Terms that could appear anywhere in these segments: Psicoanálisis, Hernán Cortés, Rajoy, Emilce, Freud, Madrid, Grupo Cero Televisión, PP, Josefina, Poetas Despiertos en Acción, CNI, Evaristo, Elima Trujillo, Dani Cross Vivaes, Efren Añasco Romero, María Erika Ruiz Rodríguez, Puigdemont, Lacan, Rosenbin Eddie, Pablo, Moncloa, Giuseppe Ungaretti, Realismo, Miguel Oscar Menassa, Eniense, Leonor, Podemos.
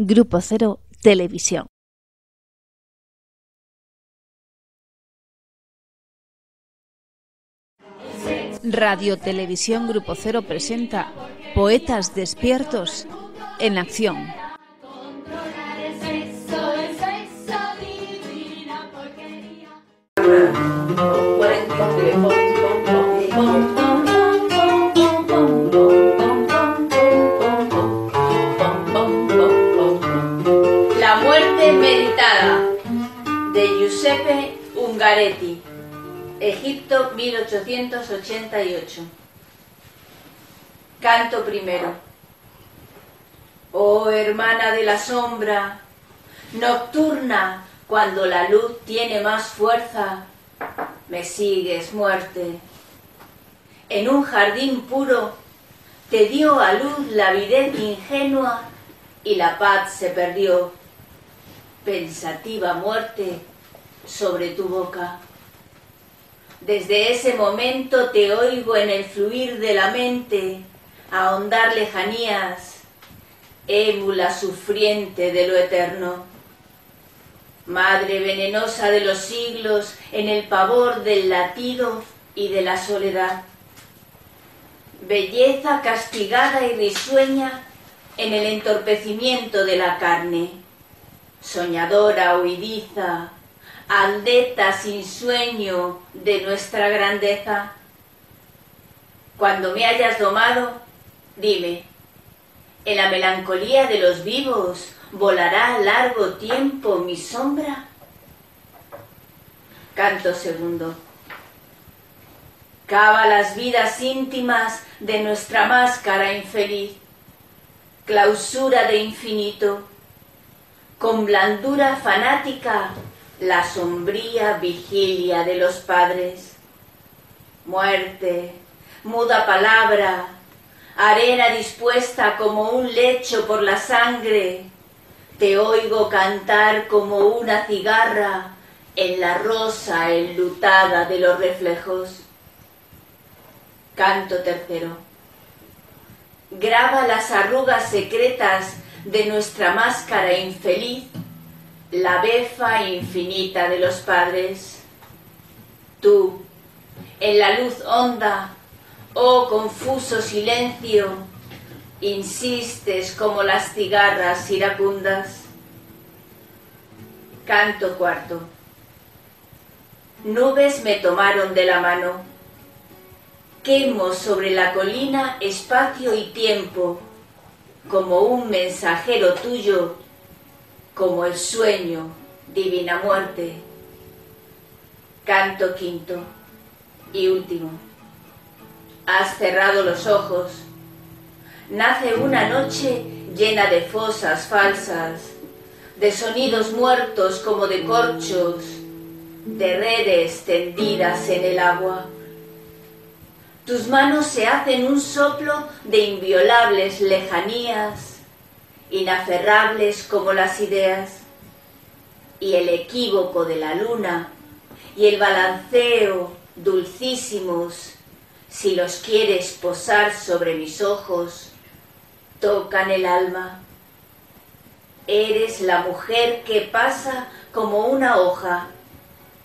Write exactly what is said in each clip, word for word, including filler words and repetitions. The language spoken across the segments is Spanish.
Grupo Cero Televisión. Radio Televisión Grupo Cero presenta Poetas Despiertos en Acción. La muerte meditada de Giuseppe Ungaretti. Egipto, mil ochocientos ochenta y ocho. Canto primero. Oh, hermana de la sombra, nocturna, cuando la luz tiene más fuerza, me sigues, muerte. En un jardín puro te dio a luz la avidez ingenua y la paz se perdió. Pensativa muerte sobre tu boca. Desde ese momento te oigo en el fluir de la mente, ahondar lejanías, émula sufriente de lo eterno. Madre venenosa de los siglos, en el pavor del latido y de la soledad. Belleza castigada y risueña en el entorpecimiento de la carne. Soñadora huidiza, aldeta sin sueño de nuestra grandeza. Cuando me hayas domado, dime, en la melancolía de los vivos, ¿volará largo tiempo mi sombra? Canto segundo. Cava las vidas íntimas de nuestra máscara infeliz, clausura de infinito, con blandura fanática, la sombría vigilia de los padres. Muerte, muda palabra, arena dispuesta como un lecho por la sangre, te oigo cantar como una cigarra en la rosa enlutada de los reflejos. Canto tercero. Graba las arrugas secretas de nuestra máscara infeliz, la befa infinita de los padres. Tú, en la luz honda, oh confuso silencio, insistes como las cigarras iracundas. Canto cuarto. Nubes me tomaron de la mano. Quemo sobre la colina espacio y tiempo, como un mensajero tuyo, como el sueño, divina muerte. Canto quinto y último. Has cerrado los ojos. Nace una noche llena de fosas falsas, de sonidos muertos como de corchos, de redes tendidas en el agua. Tus manos se hacen un soplo de inviolables lejanías, inaferrables como las ideas, y el equívoco de la luna, y el balanceo dulcísimos, si los quieres posar sobre mis ojos, tocan el alma. Eres la mujer que pasa como una hoja,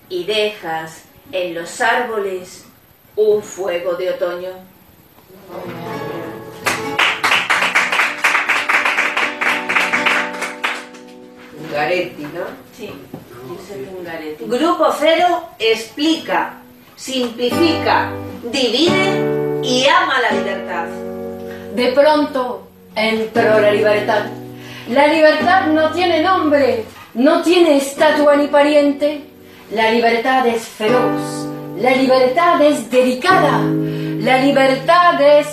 y dejas en los árboles un fuego de otoño. Ungaretti, ¿no? Sí, Giuseppe Ungaretti. Grupo Cero explica, simplifica, divide y ama la libertad. De pronto entró la libertad. La libertad no tiene nombre, no tiene estatua ni pariente. La libertad es feroz, la libertad es delicada, la libertad es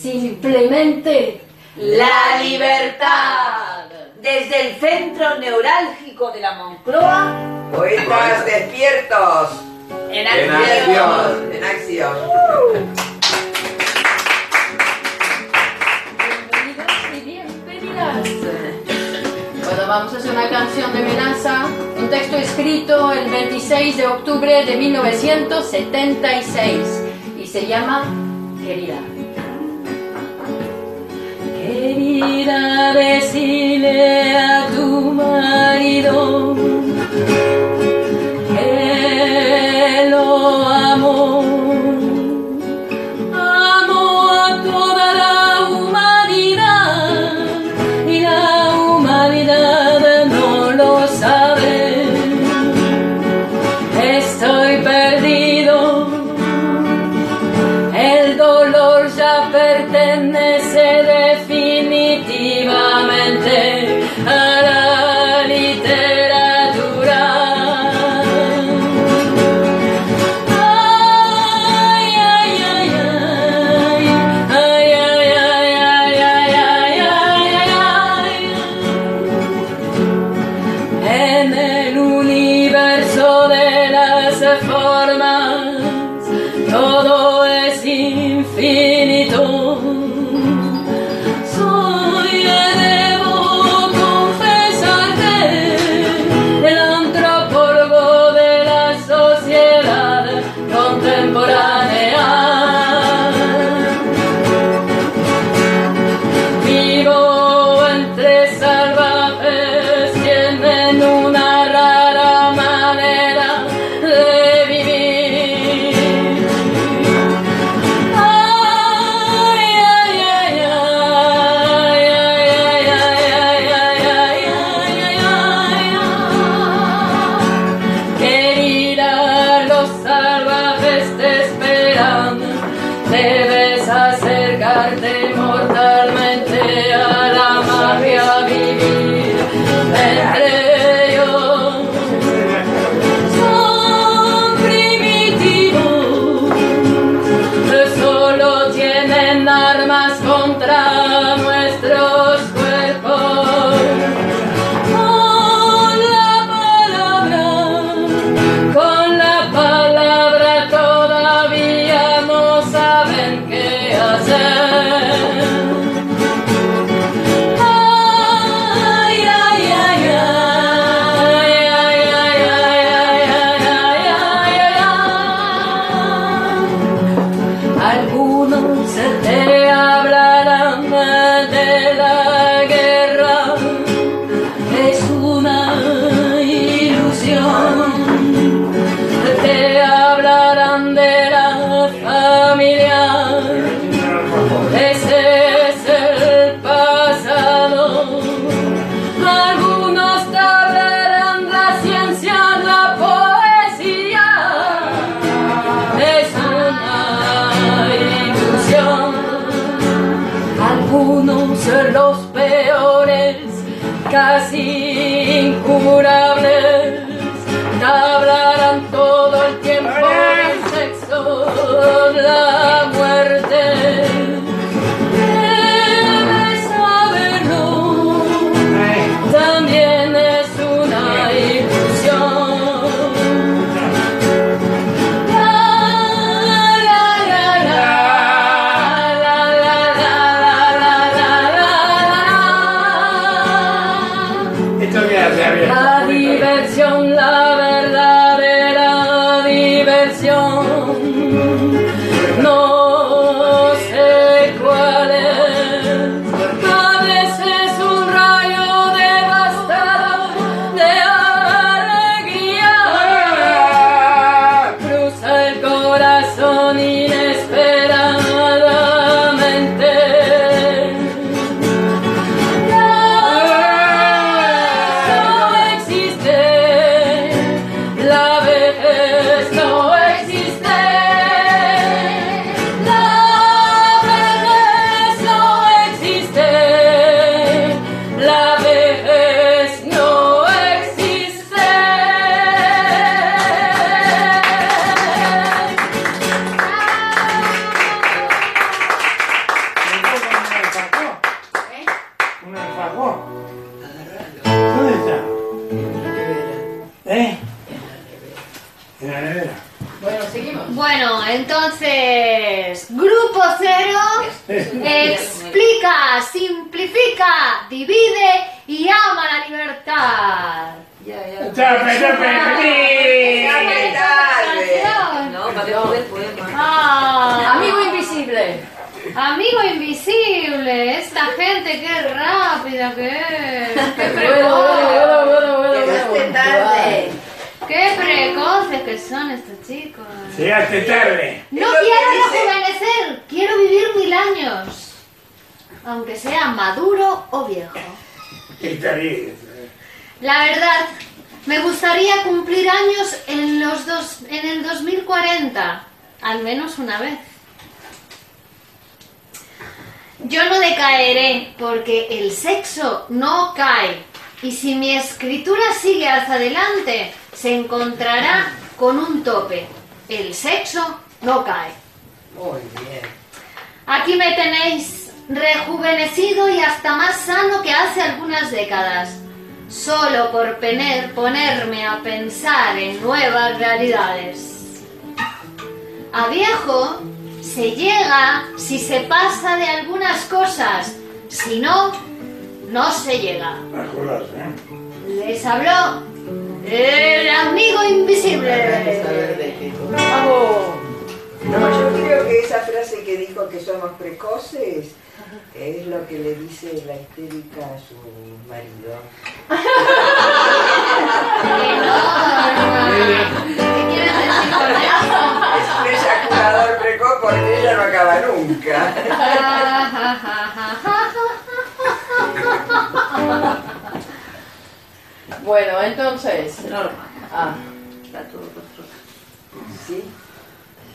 simplemente la libertad. Desde el centro neurálgico de la Moncloa, Poetas Despiertos en Acción. En acción, en acción. Uh. Bienvenidos y bienvenidas. Bueno, vamos a hacer una canción de Menassa, un texto escrito el veintiséis de octubre de mil novecientos setenta y seis y se llama Querida. Querida vecina.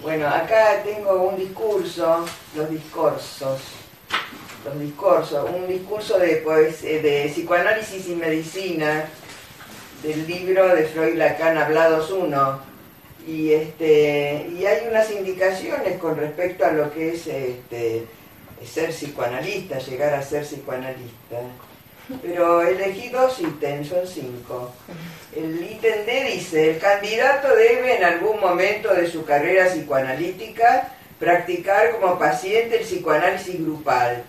Bueno, acá tengo un discurso, los discursos, los discursos, un discurso de, pues, de psicoanálisis y medicina del libro de Freud Lacan Hablados uno, y, este, y hay unas indicaciones con respecto a lo que es este, ser psicoanalista, llegar a ser psicoanalista, pero elegí dos ítems, son cinco. El ítem D dice: el candidato debe en algún momento de su carrera psicoanalítica practicar como paciente el psicoanálisis grupal,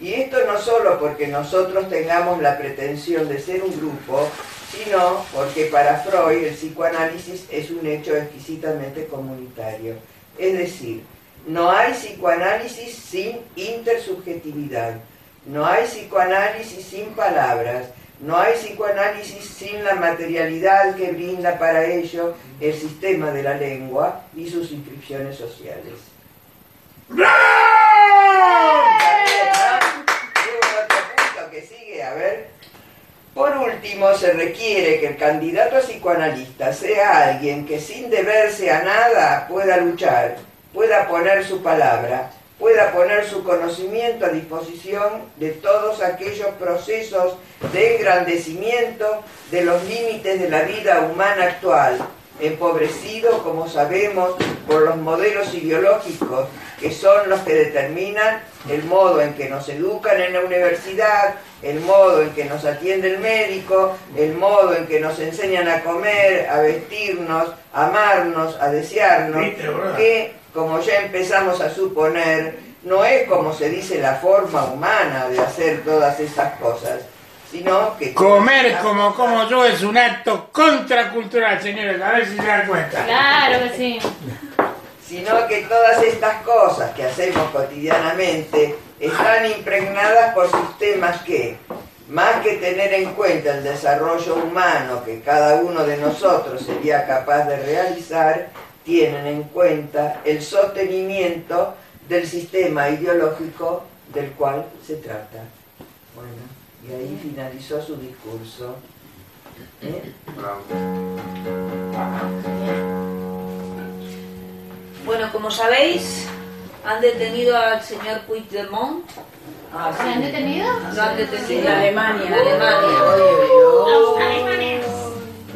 y esto no solo porque nosotros tengamos la pretensión de ser un grupo, sino porque para Freud el psicoanálisis es un hecho exquisitamente comunitario, es decir, no hay psicoanálisis sin intersubjetividad, no hay psicoanálisis sin palabras, no hay psicoanálisis sin la materialidad que brinda para ello el sistema de la lengua y sus inscripciones sociales. ¡Bravo! Otro punto que sigue, a ver. Por último, se requiere que el candidato a psicoanalista sea alguien que sin deberse a nada pueda luchar, pueda poner su palabra, pueda poner su conocimiento a disposición de todos aquellos procesos de engrandecimiento de los límites de la vida humana actual, empobrecido, como sabemos, por los modelos ideológicos que son los que determinan el modo en que nos educan en la universidad, el modo en que nos atiende el médico, el modo en que nos enseñan a comer, a vestirnos, a amarnos, a desearnos, que, como ya empezamos a suponer, no es como se dice la forma humana de hacer todas estas cosas, sino que... Comer como como yo es un acto contracultural, señores, a ver si se dan cuenta. Claro que sí. Sino que todas estas cosas que hacemos cotidianamente están impregnadas por sistemas que, más que tener en cuenta el desarrollo humano que cada uno de nosotros sería capaz de realizar, tienen en cuenta el sostenimiento del sistema ideológico del cual se trata. Bueno, y ahí finalizó su discurso. ¿Eh? Bueno, como sabéis, han detenido al señor Puigdemont. Ah, ¿sí? ¿Lo han detenido? Lo han detenido. Sí, en Alemania. En Alemania. Uh, Los alemanes.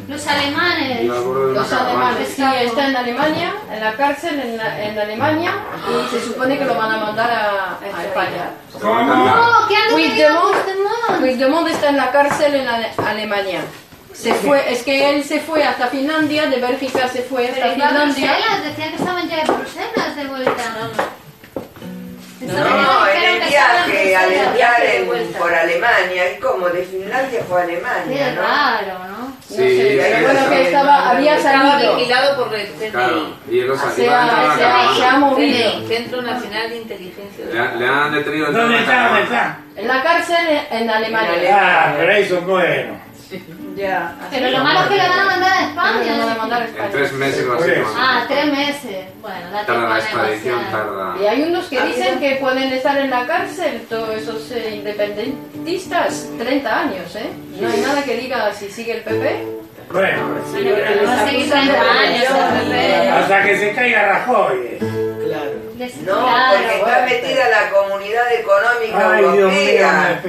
Los alemanes. Los alemanes. Sí, está en Alemania, en la cárcel en, la, en Alemania, y se supone que lo van a mandar a, a España. ¿Cómo? ¿Qué han detenido? Puigdemont. Puigdemont está en la cárcel en Ale Alemania. Se fue, es que él se fue hasta Finlandia, de Bélgica se fue hasta Finlandia. Bruselas, decían que estaban ya en Bruselas de vuelta. No, no, no, en el viaje, al enviar por Alemania, es como de Finlandia fue a Alemania, ¿no? Claro, ¿no? Sí, no sé, pero bueno, que estaba, había salido vigilado por el C N I. Claro, y los alemanes se ha movido. Centro Nacional de Inteligencia. Le, le han detenido. ¿Dónde está? ¿Dónde está? En la cárcel en Alemania. Ah, pero ahí son buenos. Ya. Pero lo malo es que lo van a mandar a España. Lo van a mandar a España. En tres meses va a ser. Ah, tres meses. Bueno, la tarda extradición, tarda. Y hay unos que dicen que pueden estar en la cárcel, todos esos eh, independentistas, treinta años, ¿eh? No hay nada que diga si sigue el P P. Bueno, sí, bueno, pero va a seguir treinta años el P P. Hasta que se caiga Rajoy. Eh. Claro. No, porque está metida la Comunidad Económica Ay, Europea,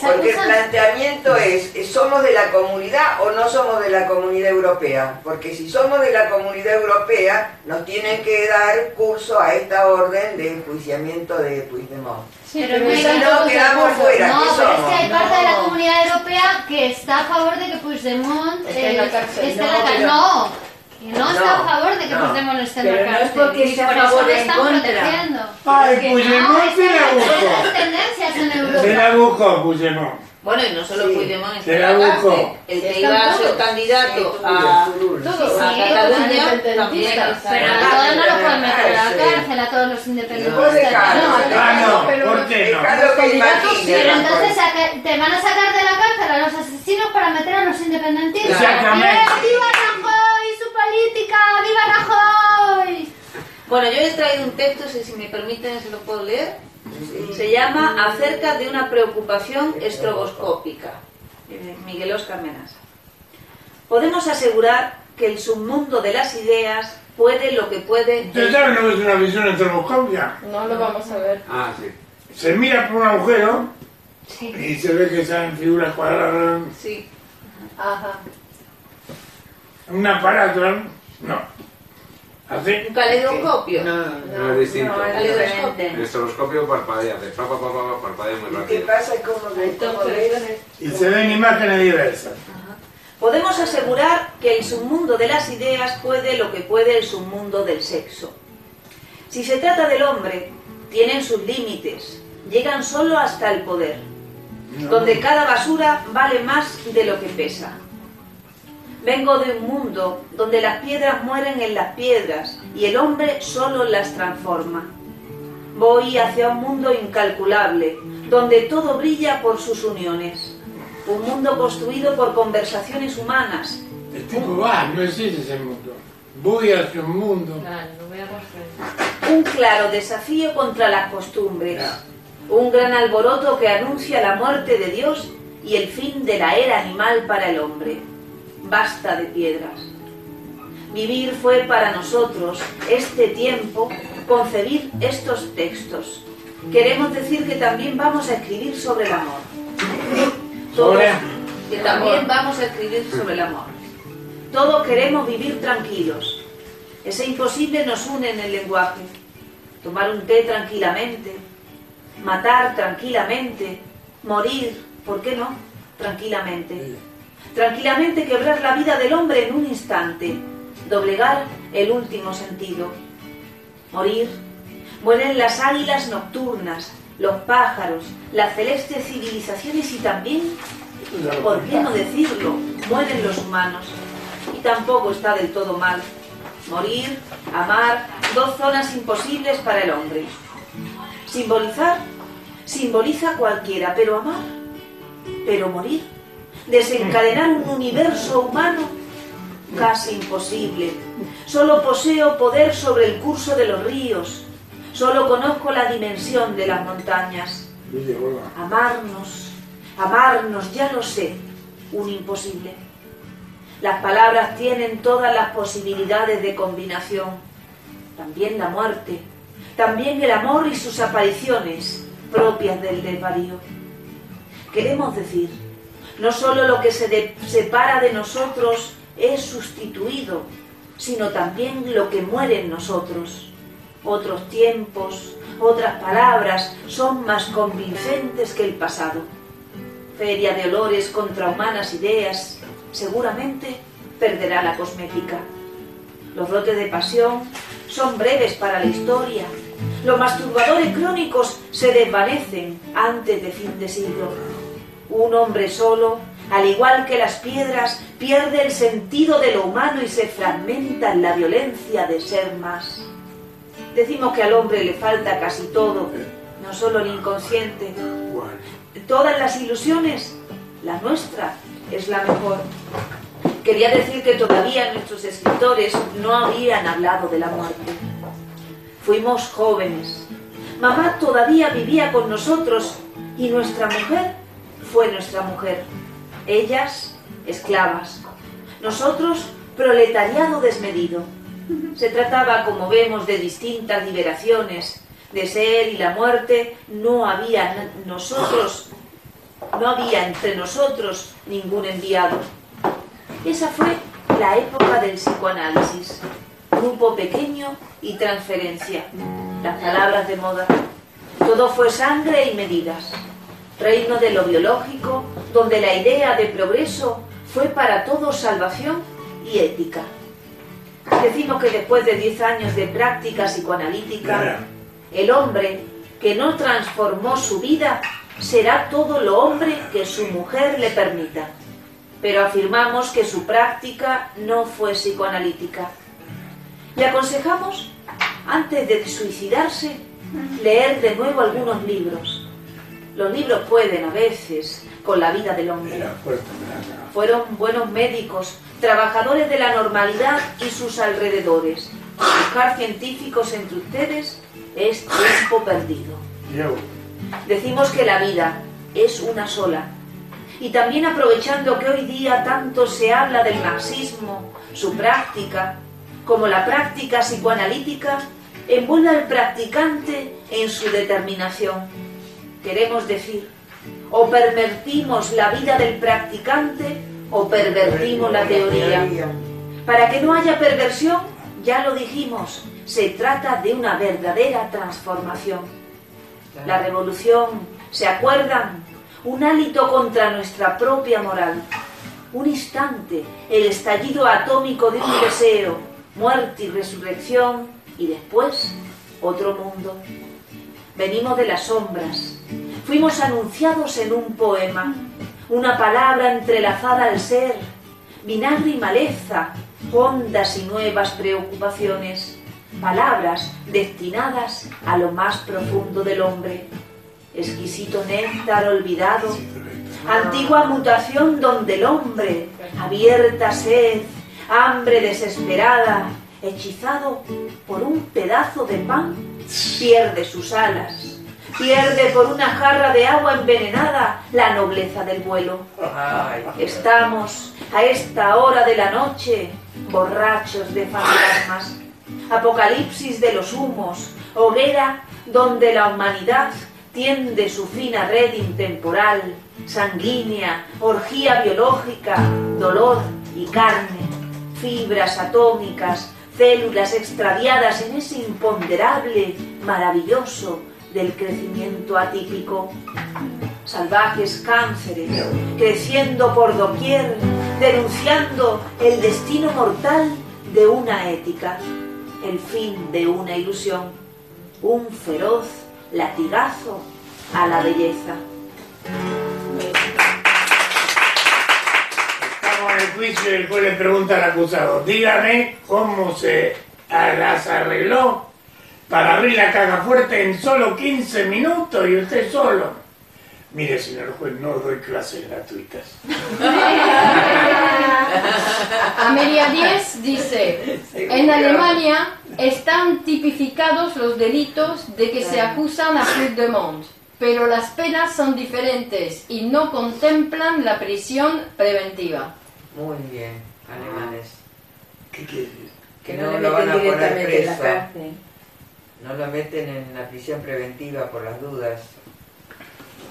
porque el planteamiento es, ¿somos de la Comunidad o no somos de la Comunidad Europea? Porque si somos de la Comunidad Europea, nos tienen que dar curso a esta orden de enjuiciamiento de Puigdemont. Sí, pero si no, quedamos fuera, no, ¿qué somos? No, pero es que hay parte no. de la Comunidad Europea que está a favor de que Puigdemont esté en la cárcel. No. No está a favor de que Puigdemont esté en la cárcel. No es porque sea a favor de están protegiendo. Ay, Puigdemont se la buscó. Esas tendencias en Europa. Se la buscó Puigdemont. Bueno, y no solo Puigdemont está en la cárcel. El que iba a ser candidato a Cataluña también. Pero a todos no los pueden meter a la cárcel, a todos los independentistas. Ah, no, ¿por qué no? Pero entonces te van a sacar de la cárcel a los asesinos para meter a los independentistas. Exactamente. ¡Política! ¡Viva Rajoy! Bueno, yo he traído un texto, si me permiten se lo puedo leer. Se llama Acerca de una preocupación estroboscópica, de Miguel Oscar Menassa. Podemos asegurar que el submundo de las ideas puede lo que puede... ¿Ustedes saben lo que es una visión estroboscópica? No lo vamos a ver. Ah, sí. se mira por un agujero, sí, y se ve que salen figuras cuadradas. Sí. Ajá. Un aparato, no. ¿Así? Un caleidoscopio. No, no, no, no es distinto. No, el estroboscopio parpadea, de pa, pa, pa, pa, parpadea muy rápido. ¿Qué pasa? Es como que entonces, y se ven imágenes diversas. Ajá. Podemos asegurar que el submundo de las ideas puede lo que puede el submundo del sexo. Si se trata del hombre, tienen sus límites, llegan solo hasta el poder, no, donde cada basura vale más de lo que pesa. Vengo de un mundo donde las piedras mueren en las piedras y el hombre solo las transforma. Voy hacia un mundo incalculable, donde todo brilla por sus uniones. Un mundo construido por conversaciones humanas. El tipo va, no existe ese mundo. Voy hacia un mundo. Claro, no voy a un claro desafío contra las costumbres. No. Un gran alboroto que anuncia la muerte de Dios y el fin de la era animal para el hombre. Basta de piedras. Vivir fue para nosotros este tiempo, concebir estos textos. Queremos decir que también vamos a escribir sobre el amor. Todos, que también vamos a escribir sobre el amor. Todos queremos vivir tranquilos. Ese imposible nos une en el lenguaje. Tomar un té tranquilamente, matar tranquilamente, morir, ¿por qué no? Tranquilamente. Tranquilamente quebrar la vida del hombre en un instante, doblegar el último sentido. Morir. Mueren las águilas nocturnas, los pájaros, las celestes civilizaciones y también, ¿por qué no decirlo?, mueren los humanos. Y tampoco está del todo mal. Morir, amar, dos zonas imposibles para el hombre. Simbolizar, simboliza cualquiera, pero amar, pero morir. Desencadenar un universo humano casi imposible. Solo poseo poder sobre el curso de los ríos. Solo conozco la dimensión de las montañas. Amarnos, amarnos, ya lo sé, un imposible. Las palabras tienen todas las posibilidades de combinación. También la muerte, también el amor y sus apariciones propias del desvarío. Queremos decir, no solo lo que se de, separa de nosotros es sustituido, sino también lo que muere en nosotros. Otros tiempos, otras palabras son más convincentes que el pasado. Feria de olores contra humanas ideas, seguramente perderá la cosmética. Los brotes de pasión son breves para la historia. Los masturbadores crónicos se desvanecen antes de fin de siglo. Un hombre solo, al igual que las piedras, pierde el sentido de lo humano y se fragmenta en la violencia de ser más. Decimos que al hombre le falta casi todo, no solo el inconsciente. Todas las ilusiones, la nuestra es la mejor. Quería decir que todavía nuestros escritores no habían hablado de la muerte. Fuimos jóvenes. Mamá todavía vivía con nosotros y nuestra mujer fue nuestra mujer, ellas esclavas, nosotros proletariado desmedido. Se trataba, como vemos, de distintas liberaciones, de ser y la muerte. No había nosotros, no había entre nosotros ningún enviado. Esa fue la época del psicoanálisis, grupo pequeño y transferencia, las palabras de moda. Todo fue sangre y medidas. Reino de lo biológico, donde la idea de progreso fue para todos salvación y ética. Decimos que después de diez años de práctica psicoanalítica, el hombre que no transformó su vida será todo lo hombre que su mujer le permita. Pero afirmamos que su práctica no fue psicoanalítica. Le aconsejamos, antes de suicidarse, leer de nuevo algunos libros. Los libros pueden, a veces, con la vida del hombre. Fueron buenos médicos, trabajadores de la normalidad y sus alrededores. Buscar científicos entre ustedes es tiempo perdido. Decimos que la vida es una sola. Y también aprovechando que hoy día tanto se habla del marxismo, su práctica, como la práctica psicoanalítica, envuelve al practicante en su determinación. queremos decir, o pervertimos la vida del practicante o pervertimos la teoría. Para que no haya perversión, ya lo dijimos, se trata de una verdadera transformación. La revolución, ¿se acuerdan? Un hálito contra nuestra propia moral. Un instante, el estallido atómico de un deseo, muerte y resurrección, y después, otro mundo. Venimos de las sombras. Fuimos anunciados en un poema, una palabra entrelazada al ser, vinagre y maleza, hondas y nuevas preocupaciones, palabras destinadas a lo más profundo del hombre. Exquisito néctar olvidado, antigua mutación donde el hombre, abierta sed, hambre desesperada, hechizado por un pedazo de pan, pierde sus alas, pierde por una jarra de agua envenenada la nobleza del vuelo. Estamos a esta hora de la noche, borrachos de fantasmas, apocalipsis de los humos, hoguera donde la humanidad tiende su fina red intemporal, sanguínea, orgía biológica, dolor y carne, fibras atómicas, células extraviadas en ese imponderable, maravilloso del crecimiento atípico. Salvajes cánceres, creciendo por doquier, denunciando el destino mortal de una ética, el fin de una ilusión, un feroz latigazo a la belleza. Estamos en el juicio en el cual le pregunta al acusado: dígame cómo se las arregló para abrir la caja fuerte en solo quince minutos y usted solo. Mire, señor juez, no doy clases gratuitas. A media diez dice: en Alemania están tipificados los delitos de que se acusan a Puigdemont, pero las penas son diferentes y no contemplan la prisión preventiva. Muy bien, alemanes. ¿Qué quiere decir? Que no, no lo van a poner preso. No lo meten en la prisión preventiva por las dudas.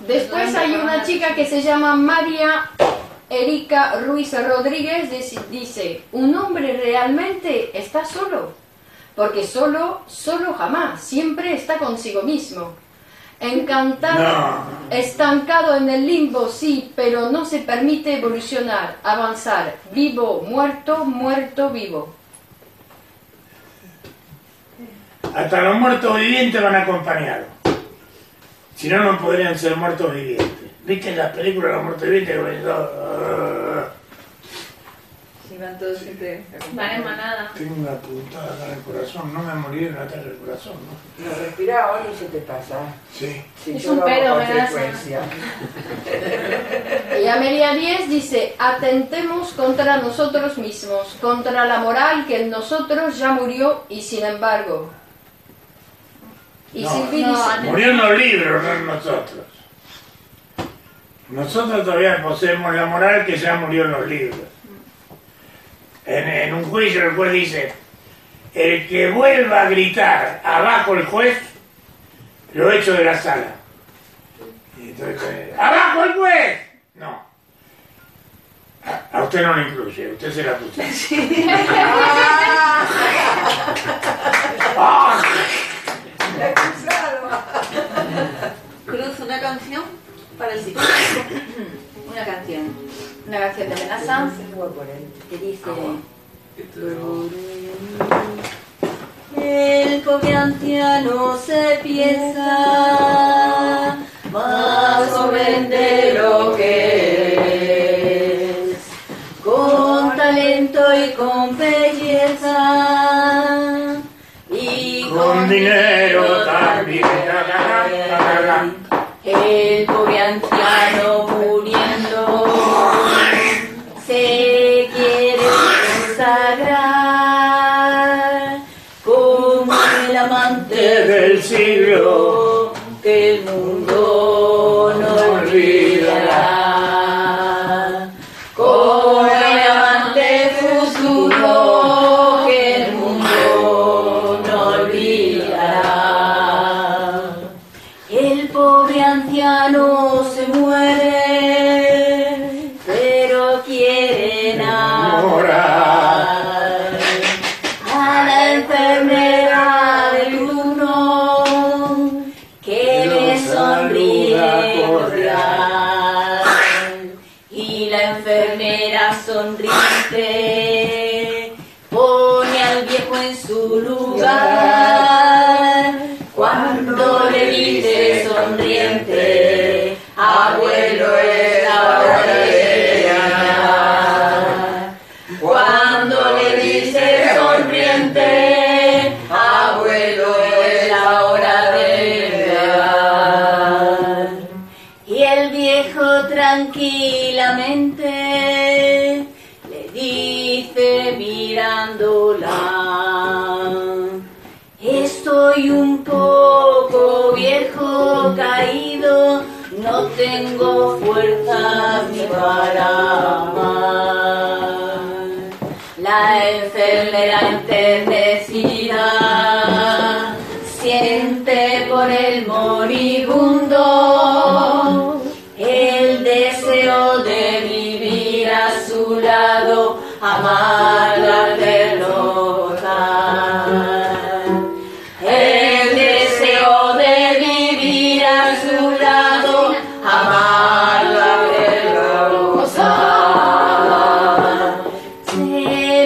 Después hay una chica que se llama María Erika Ruiz Rodríguez, dice: un hombre realmente está solo, porque solo, solo jamás, siempre está consigo mismo. Encantado, no. Estancado en el limbo, sí, pero no se permite evolucionar, avanzar, vivo, muerto, muerto, vivo. Hasta los muertos vivientes van acompañados. Si no, no podrían ser muertos vivientes. ¿Viste en las películas de los muertos vivientes? Sí, van todos siempre. Van en manada. Tengo una puntada acá en el corazón. No me morí en la tarde del corazón, ¿no? No, respirá hoy y se te pasa. Sí. Si es un pedo, ¿verdad? Y a media diez dice: atentemos contra nosotros mismos, contra la moral que en nosotros ya murió y sin embargo. Y no, Silvia dice: murió en los libros, no en nosotros. Nosotros todavía poseemos la moral que ya murió en los libros. En, en un juicio el juez dice: el que vuelva a gritar abajo el juez, lo echo de la sala. Y entonces, ¡abajo el juez! No. A, a usted no lo incluye, usted se la puso. Sí. ¡Ah! Cruz, una canción para el psicólogo. Una canción. Una canción de Menassa que dice: el pobre anciano se piensa más joven de lo que es, con talento y con belleza y con dinero también. El pobre anciano muriendo se quiere consagrar como el amante del siglo que el mundo no olvidará, como el amante futuro que el mundo no olvidará. El pobre anciano enamorar a la enfermedad del turno que le sonríe cordial y la enfermera sonriente pone al viejo en su lugar cuando le dice sonriente abuelo es ahora de ganar. Cuando le dice sonriente abuelo es ahora de ganar. Y el viejo tranquilamente le dice mirándola: estoy un poco viejo caído, no tengo fuerza ni para amar. La enfermera enternecida siente por el moribundo el deseo de vivir a su lado, amarla de derrotar. El deseo de vivir a su lado, amarla de rosar. Se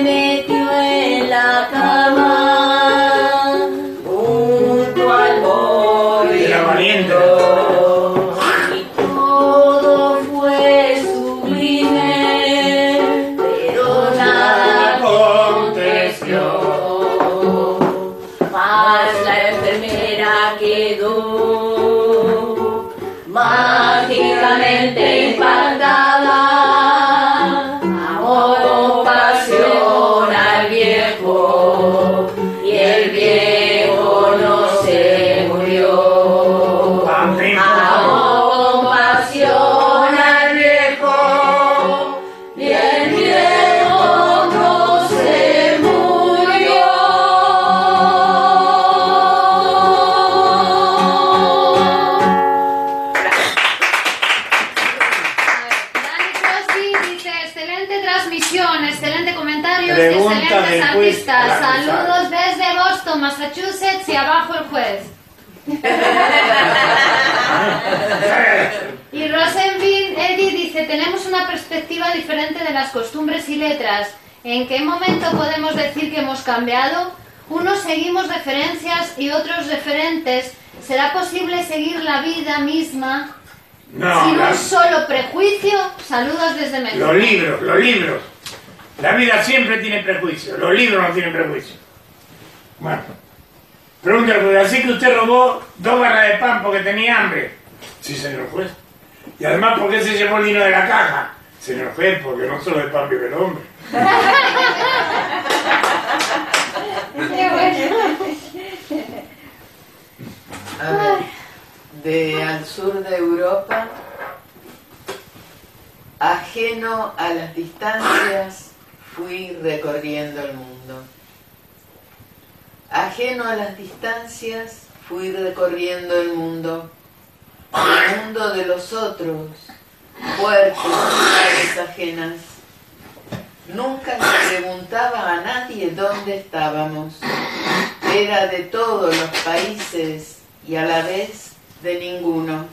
metió en la cama junto al moribundo y todo fue sublime, pero nada aconteció. Más la enfermera quedó mágicamente impactada. Amor, pasión al viejo, y el viejo no se murió. Amor, pasión al viejo, y el viejo no se murió. Dani Cross dice: excelente transmisión, excelente comentarios, Pregunta excelentes del juez, artistas. claro, Saludos desde Boston, Massachusetts y abajo el juez. Y Rosenbin Eddie dice: tenemos una perspectiva diferente de las costumbres y letras. ¿En qué momento podemos decir que hemos cambiado? Unos seguimos referencias y otros referentes. ¿Será posible seguir la vida misma No, sin la- un solo prejuicio? Saludos desde México. Los libros, los libros. La vida siempre tiene prejuicio, los libros no tienen prejuicio. Bueno, pregunta al juez: así que usted robó dos barras de pan porque tenía hambre. Sí, señor juez. Y además, ¿por qué se llevó el vino de la caja? Señor juez, porque no solo de pan vive el hombre. Qué bueno. A ver, de al sur de Europa, ajeno a las distancias, fui recorriendo el mundo. Ajeno a las distancias, fui recorriendo el mundo. El mundo de los otros, puertos, ciudades ajenas. Nunca le preguntaba a nadie dónde estábamos. Era de todos los países y a la vez de ninguno.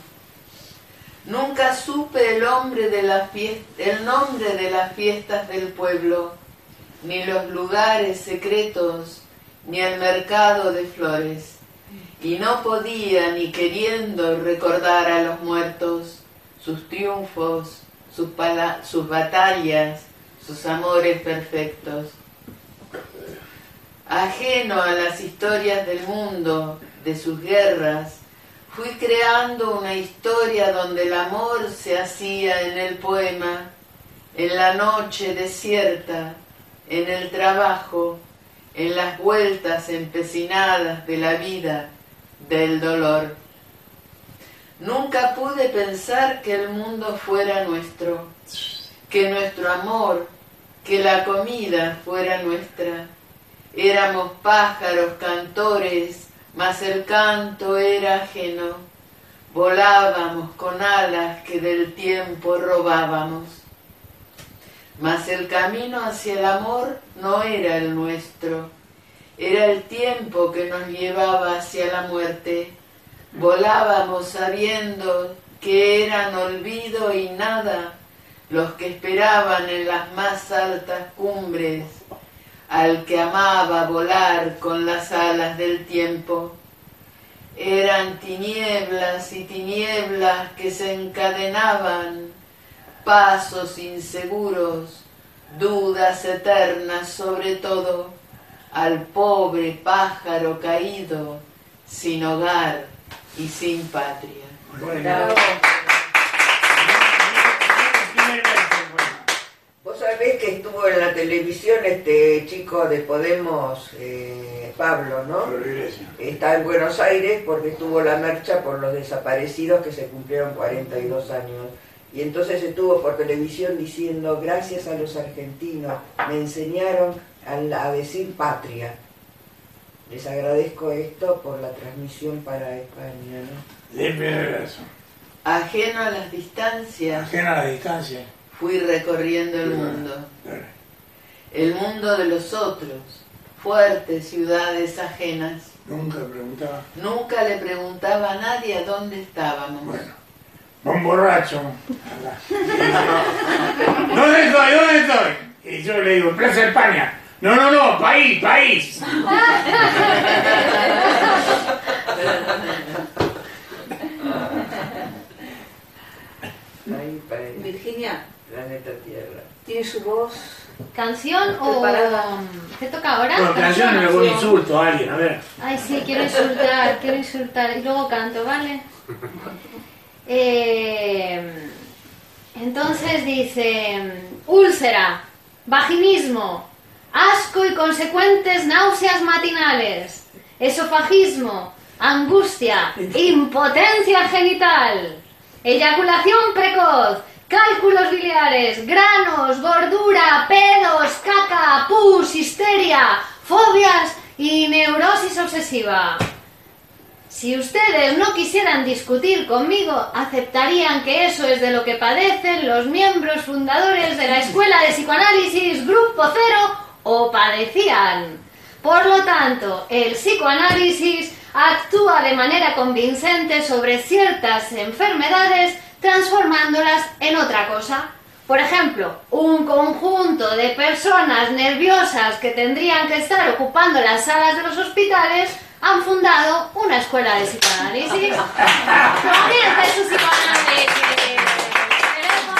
Nunca supe el, hombre de las fiest- el nombre de las fiestas del pueblo, ni los lugares secretos, ni el mercado de flores. Y no podía ni queriendo recordar a los muertos, sus triunfos, sus, pala- sus batallas, sus amores perfectos. Ajeno a las historias del mundo, de sus guerras, fui creando una historia donde el amor se hacía en el poema, en la noche desierta, en el trabajo, en las vueltas empecinadas de la vida, del dolor. Nunca pude pensar que el mundo fuera nuestro, que nuestro amor, que la comida fuera nuestra. Éramos pájaros cantores, mas el canto era ajeno. Volábamos con alas que del tiempo robábamos. mas el camino hacia el amor no era el nuestro, era el tiempo que nos llevaba hacia la muerte. Volábamos sabiendo que eran olvido y nada los que esperaban en las más altas cumbres al que amaba volar con las alas del tiempo. Eran tinieblas y tinieblas que se encadenaban, pasos inseguros, dudas eternas sobre todo, al pobre pájaro caído, sin hogar y sin patria. Bueno. Bravo. Vos sabés que estuvo en la televisión este chico de Podemos, eh, Pablo, ¿no? Está en Buenos Aires porque estuvo la marcha por los desaparecidos que se cumplieron cuarenta y dos años. Y entonces estuvo por televisión diciendo, gracias a los argentinos, me enseñaron a decir patria. Les agradezco esto por la transmisión para España, ¿no? Sí, eso. Ajeno a las distancias. Ajeno a las distancias. Fui recorriendo el mundo. El mundo de los otros. Fuertes ciudades ajenas. Nunca le preguntaba. Nunca le preguntaba a nadie a dónde estábamos. Bueno. Un borracho. ¿Dónde estoy? ¿Dónde estoy? Y yo le digo, Plaza España. No, no, no, país, país. Virginia, Planeta Tierra. Tiene su voz. ¿Canción o...? ¿Te toca ahora? Bueno, canción me voy insulto a alguien, a ver. Ay, sí, quiero insultar, quiero insultar. Y luego canto, ¿vale? Eh, entonces dice, úlcera, vaginismo, asco y consecuentes náuseas matinales, esofagismo, angustia, impotencia genital, eyaculación precoz, cálculos biliares, granos, gordura, pedos, caca, pus, histeria, fobias y neurosis obsesiva. Si ustedes no quisieran discutir conmigo, aceptarían que eso es de lo que padecen los miembros fundadores de la Escuela de Psicoanálisis Grupo Cero, o padecían. Por lo tanto, el psicoanálisis actúa de manera convincente sobre ciertas enfermedades, transformándolas en otra cosa. Por ejemplo, un conjunto de personas nerviosas que tendrían que estar ocupando las salas de los hospitales han fundado una escuela de psicoanálisis. Comienza su psicoanálisis. Teléfono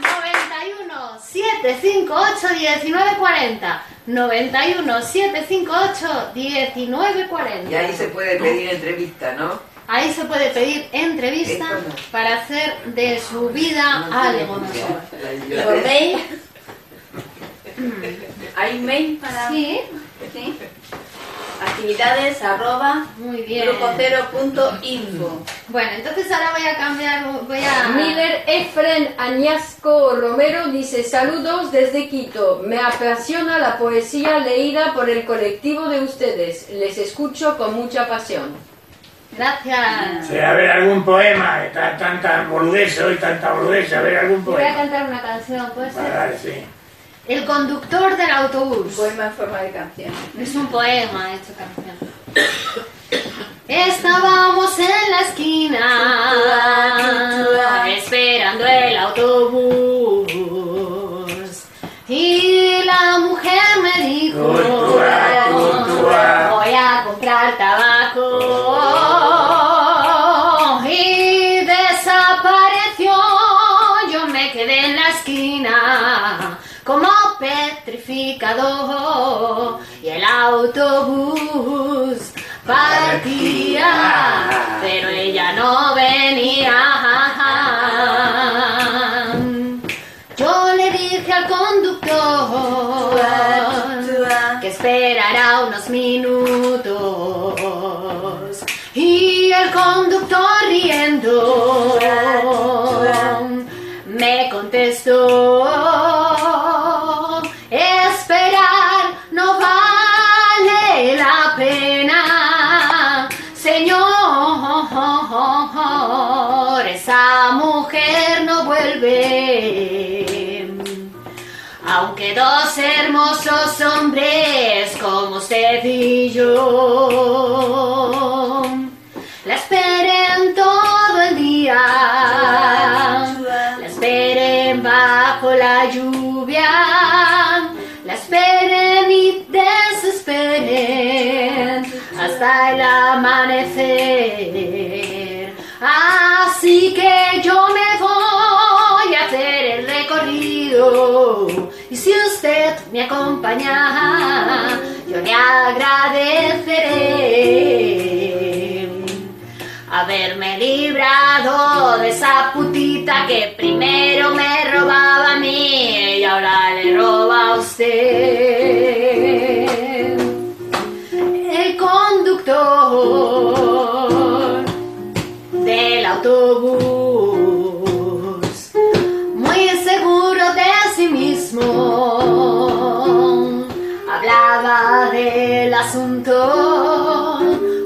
noventa y uno, siete cinco ocho, diecinueve cuarenta. noventa y uno, siete cinco ocho, diecinueve cuarenta. Y ahí se puede pedir entrevista, ¿no? Ahí se puede pedir entrevista no. para hacer de su vida no algo mejor. ¿Por mail? ¿Hay mail para...? Sí. ¿Sí? Actividades arroba grupocero punto info. Bueno, entonces ahora voy a cambiar, voy a... Miller Efren Añasco Romero dice, saludos desde Quito, me apasiona la poesía leída por el colectivo de ustedes, les escucho con mucha pasión. Gracias. Sí, a ver algún poema, tanta boludez hoy, tanta boludez, a ver algún poema. Voy a cantar una canción, ¿puede ser? Vale, sí. El conductor del autobús. Un poema en forma de canción. Es un poema hecho canción. Estábamos en la esquina esperando el autobús y la mujer me dijo, voy a comprar tabaco, y desapareció. Yo me quedé en la esquina como petrificado y el autobús partía, pero ella no venía. Yo le dije al conductor que esperará unos minutos y el conductor riendo me contestó, esperar no vale la pena, señor, esa mujer no vuelve. Aunque dos hermosos hombres como usted y yo la esperen todo el día, la esperen bajo la lluvia, la esperen y desesperen hasta el amanecer. Así que yo me voy a hacer el recorrido, y si usted me acompaña, yo le agradeceré haberme librado de esa putita que primero me robaba a mí y ahora le roba a usted. El conductor del autobús, muy seguro de sí mismo, hablaba del asunto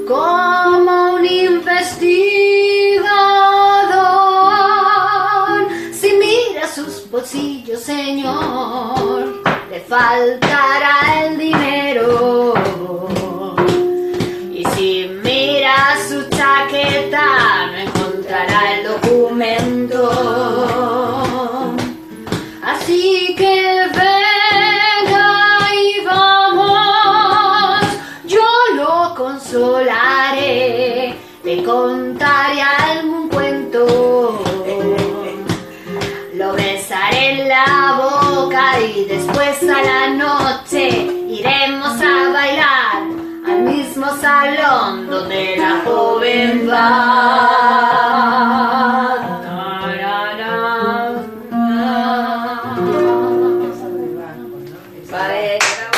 como un investigador. Si mira sus bolsillos, señor, le faltará el dinero. Y si mira su chaqueta, no encontrará el documento. Así que venga y vamos, yo lo consolaré, le contaré algún cuento, lo besaré en la boca y después a la noche iremos a bailar al mismo salón donde la joven va. Vale, bravo.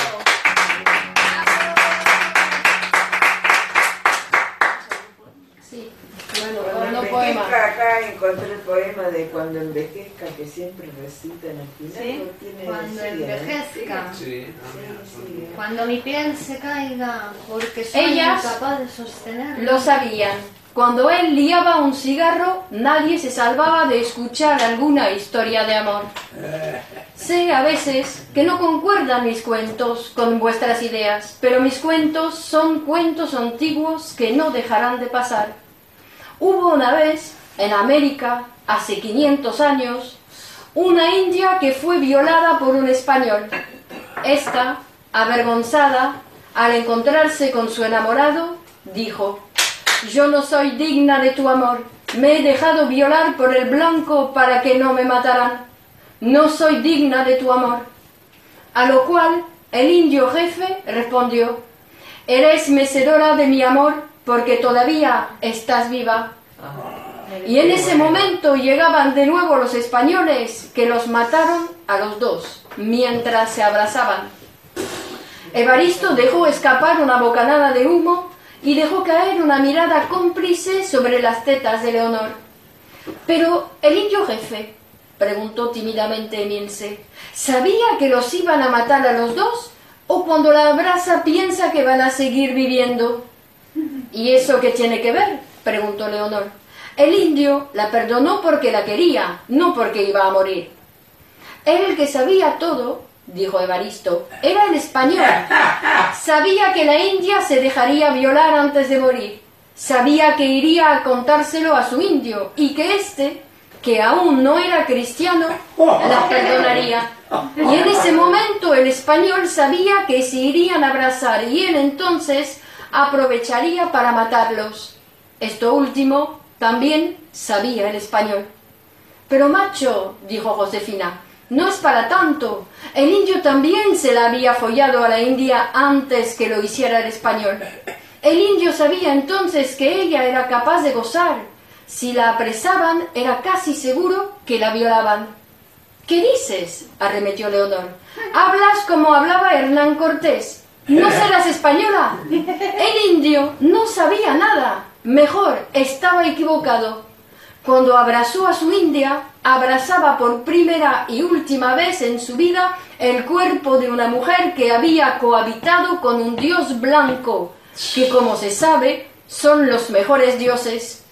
Sí, bueno, cuando poema. Acá encontré el poema de Cuando envejezca, que siempre recitan al final. Sí, cuando envejezca. Sí, cuando mi piel se caiga, porque soy incapaz de sostenerlo. Lo sabían. Cuando él liaba un cigarro, nadie se salvaba de escuchar alguna historia de amor. Sé a veces que no concuerdan mis cuentos con vuestras ideas, pero mis cuentos son cuentos antiguos que no dejarán de pasar. Hubo una vez, en América, hace quinientos años, una india que fue violada por un español. Esta, avergonzada, al encontrarse con su enamorado, dijo: «Yo no soy digna de tu amor, me he dejado violar por el blanco para que no me mataran. No soy digna de tu amor». A lo cual el indio jefe respondió: «Eres merecedora de mi amor porque todavía estás viva». Y en ese momento llegaban de nuevo los españoles, que los mataron a los dos mientras se abrazaban. Evaristo dejó escapar una bocanada de humo y dejó caer una mirada cómplice sobre las tetas de Leonor. «Pero el indio jefe», preguntó tímidamente Eniense, «¿sabía que los iban a matar a los dos, o cuando la abraza piensa que van a seguir viviendo?». «¿Y eso qué tiene que ver?», preguntó Leonor. «El indio la perdonó porque la quería, no porque iba a morir». «El que sabía todo», dijo Evaristo, «era el español. Sabía que la india se dejaría violar antes de morir. Sabía que iría a contárselo a su indio y que éste, que aún no era cristiano, la perdonaría. Y en ese momento el español sabía que se irían a abrazar y él entonces aprovecharía para matarlos. Esto último también sabía el español». «Pero macho», dijo Josefina, «no es para tanto. El indio también se la había follado a la india antes que lo hiciera el español. El indio sabía entonces que ella era capaz de gozar. Si la apresaban, era casi seguro que la violaban». «¿Qué dices?», arremetió Leonor. «Hablas como hablaba Hernán Cortés. ¿No serás española? El indio no sabía nada. Mejor, estaba equivocado. Cuando abrazó a su india, abrazaba por primera y última vez en su vida el cuerpo de una mujer que había cohabitado con un dios blanco, que como se sabe, son los mejores dioses.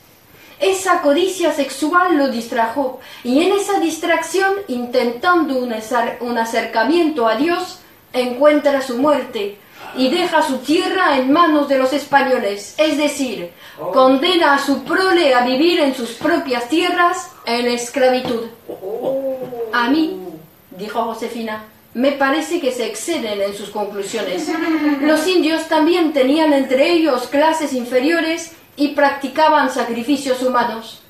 Esa codicia sexual lo distrajo, y en esa distracción, intentando un acercamiento a Dios, encuentra su muerte y deja su tierra en manos de los españoles, es decir, condena a su prole a vivir en sus propias tierras en esclavitud. A mí, dijo Josefina, me parece que se exceden en sus conclusiones. Los indios también tenían entre ellos clases inferiores y practicaban sacrificios humanos.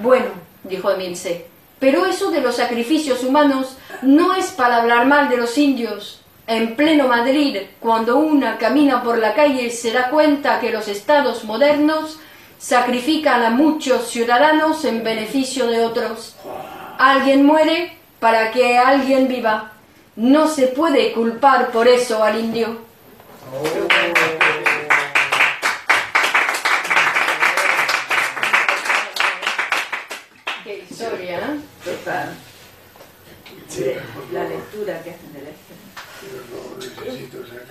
Bueno, dijo Emilce, pero eso de los sacrificios humanos no es para hablar mal de los indios. En pleno Madrid, cuando una camina por la calle, se da cuenta que los estados modernos sacrifican a muchos ciudadanos en beneficio de otros. Alguien muere para que alguien viva. No se puede culpar por eso al indio. Qué historia, ¿eh? Total. La lectura que hacen de la historia.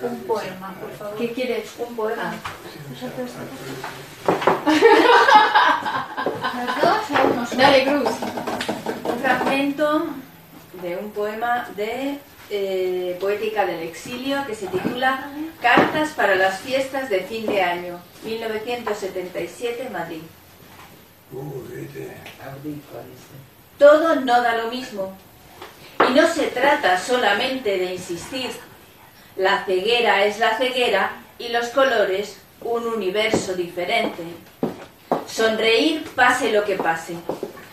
Un poema, por favor. ¿Qué quieres? Un poema. Dale, Cruz. Un fragmento de un poema de eh, Poética del Exilio que se titula Cartas para las fiestas de fin de año, mil novecientos setenta y siete, Madrid. Todo no da lo mismo. Y no se trata solamente de insistir. La ceguera es la ceguera y los colores un universo diferente. Sonreír pase lo que pase.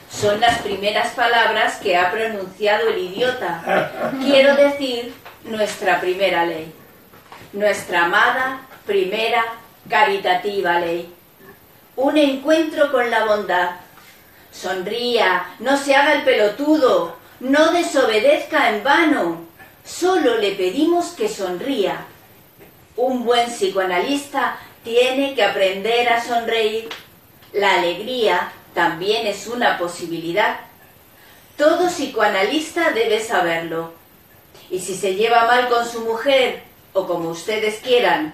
Son las primeras palabras que ha pronunciado el idiota. Quiero decir, nuestra primera ley. Nuestra amada, primera, caritativa ley. Un encuentro con la bondad. Sonría, no se haga el pelotudo. No desobedezca en vano, solo le pedimos que sonría. Un buen psicoanalista tiene que aprender a sonreír. La alegría también es una posibilidad. Todo psicoanalista debe saberlo. Y si se lleva mal con su mujer, o como ustedes quieran,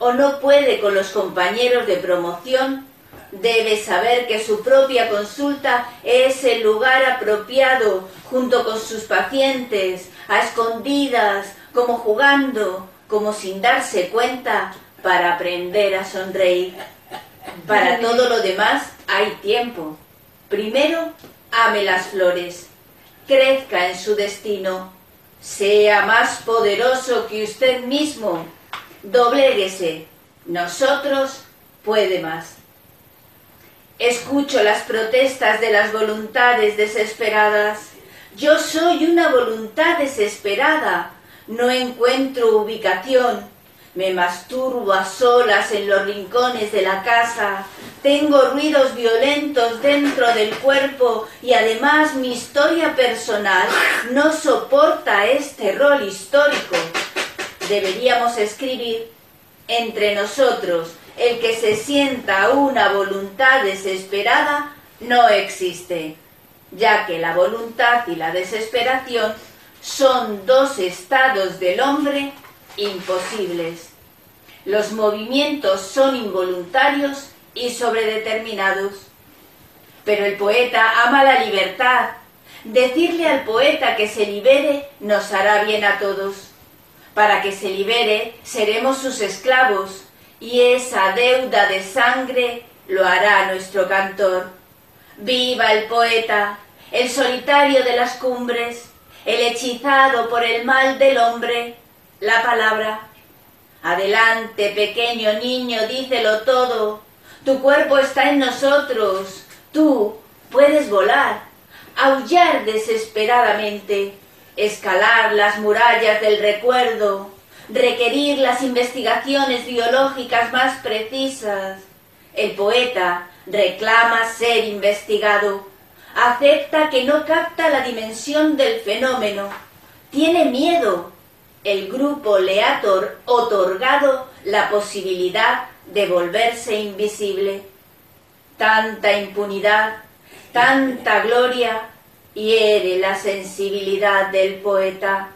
o no puede con los compañeros de promoción, debe saber que su propia consulta es el lugar apropiado, junto con sus pacientes, a escondidas, como jugando, como sin darse cuenta, para aprender a sonreír. Para todo lo demás hay tiempo. Primero, ame las flores, crezca en su destino, sea más poderoso que usted mismo, dobléguese, nosotros puede más. Escucho las protestas de las voluntades desesperadas. Yo soy una voluntad desesperada. No encuentro ubicación. Me masturbo a solas en los rincones de la casa. Tengo ruidos violentos dentro del cuerpo y además mi historia personal no soporta este rol histórico. Deberíamos escribir entre nosotros. El que se sienta una voluntad desesperada no existe, ya que la voluntad y la desesperación son dos estados del hombre imposibles. Los movimientos son involuntarios y sobredeterminados. Pero el poeta ama la libertad. Decirle al poeta que se libere nos hará bien a todos. Para que se libere, seremos sus esclavos. Y esa deuda de sangre lo hará nuestro cantor. Viva el poeta, el solitario de las cumbres, el hechizado por el mal del hombre, la palabra. Adelante, pequeño niño, dícelo todo. Tu cuerpo está en nosotros. Tú puedes volar, aullar desesperadamente, escalar las murallas del recuerdo, requerir las investigaciones biológicas más precisas. El poeta reclama ser investigado. Acepta que no capta la dimensión del fenómeno. Tiene miedo. El grupo le ha otorgado la posibilidad de volverse invisible. Tanta impunidad, tanta gloria, hiere la sensibilidad del poeta.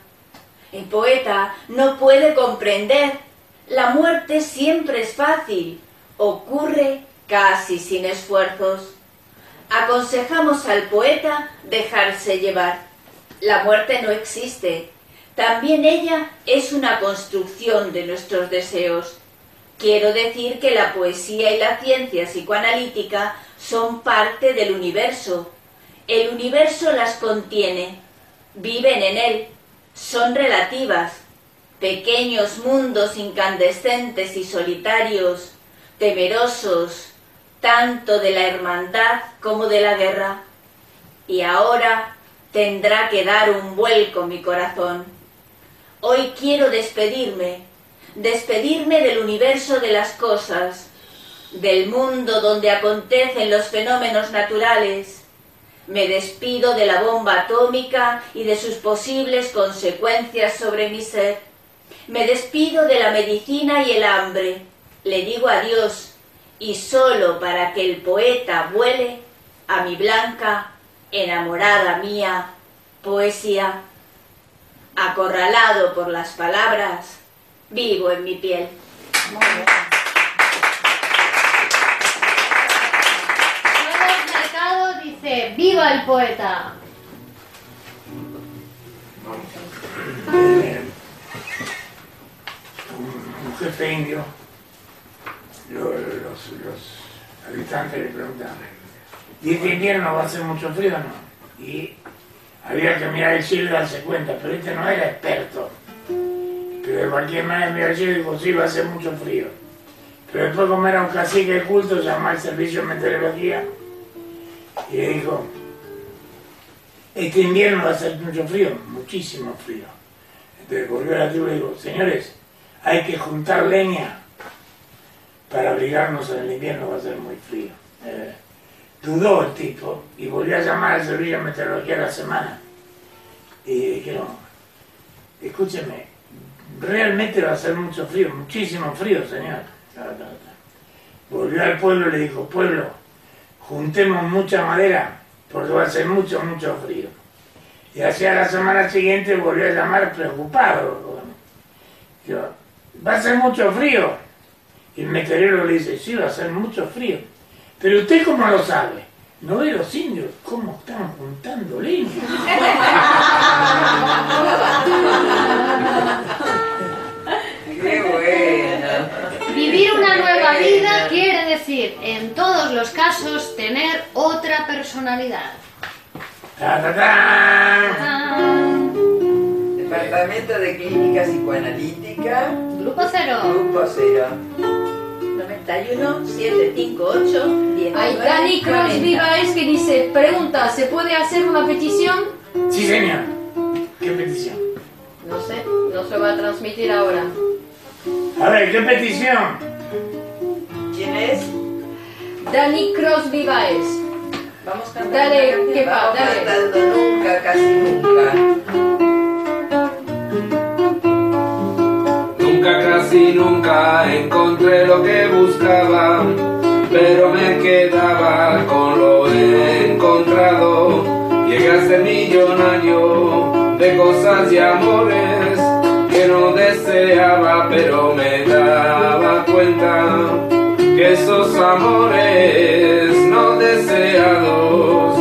El poeta no puede comprender. La muerte siempre es fácil, ocurre casi sin esfuerzos. aconsejamos al poeta dejarse llevar. La muerte no existe. También ella es una construcción de nuestros deseos. Quiero decir que la poesía y la ciencia psicoanalítica son parte del universo. El universo las contiene, viven en él, son relativas, pequeños mundos incandescentes y solitarios, temerosos, tanto de la hermandad como de la guerra. Y ahora tendrá que dar un vuelco mi corazón. Hoy quiero despedirme, despedirme del universo de las cosas, del mundo donde acontecen los fenómenos naturales. Me despido de la bomba atómica y de sus posibles consecuencias sobre mi ser. Me despido de la medicina y el hambre. Le digo adiós, y solo para que el poeta vuele a mi blanca, enamorada mía, poesía. Acorralado por las palabras, vivo en mi piel. Muy bien. Mercado dice, ¡viva el poeta! Un jefe indio, los, los, los habitantes le preguntaban, ¿y este invierno va a hacer mucho frío o no? Y había que mirar el cielo y darse cuenta, pero este no era experto. Pero de cualquier manera miró el cielo y dijo, sí, va a hacer mucho frío. Pero después, como era un cacique culto, llamó al servicio de meteorología y le dijo, este invierno va a ser mucho frío, muchísimo frío. Entonces volvió a la tribu y dijo, señores, hay que juntar leña para abrigarnos en el invierno, va a ser muy frío. Eh, dudó el tipo y volvió a llamar al servicio de meteorología a la semana. Y dijeron, escúcheme, realmente va a ser mucho frío, muchísimo frío, señor. Volvió al pueblo y le dijo, pueblo, juntemos mucha madera porque va a ser mucho, mucho frío. Y hacia la semana siguiente volvió a llamar preocupado. Dijo, va a ser mucho frío. Y el meteorólogo le dice, sí, va a ser mucho frío. Pero usted cómo lo sabe, no ve los indios, cómo están juntando leña. ¡Qué bueno! Vivir una nueva vida quiere decir, en todos los casos, tener otra personalidad. ¡Ta, ta, ta! ¡Ta! Departamento de Clínica Psicoanalítica. Grupo Cero. Grupo Cero. noventa y uno, setecientos cincuenta y ocho, diecinueve. Hay Dani Cross Vivaes que dice, pregunta, ¿se puede hacer una petición? Sí, señor. ¿Qué petición? No sé, no se va a transmitir ahora. A ver, ¿qué petición? ¿Quién es? Dani Cross Vivaes. Vamos cantando. Dale, que va, dale. Cantando nunca, casi nunca. Nunca, casi nunca encontré lo que buscaba, pero me quedaba con lo encontrado. Llegué a ser millonario de cosas y amores que no deseaba, pero me daba cuenta que esos amores no deseados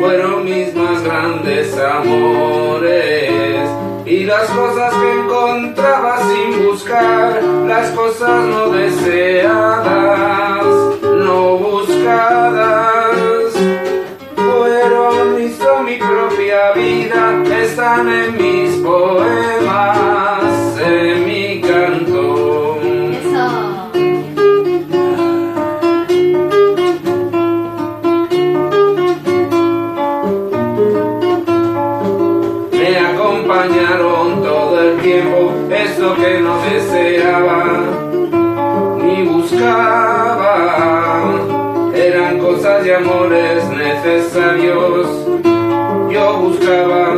fueron mis más grandes amores. Y las cosas que encontraba sin buscar, las cosas no deseadas, no buscadas, fueron visto mi propia vida, están en mis poemas, en mi canto. Es lo que no deseaba ni buscaba, eran cosas y amores necesarios. Yo buscaba,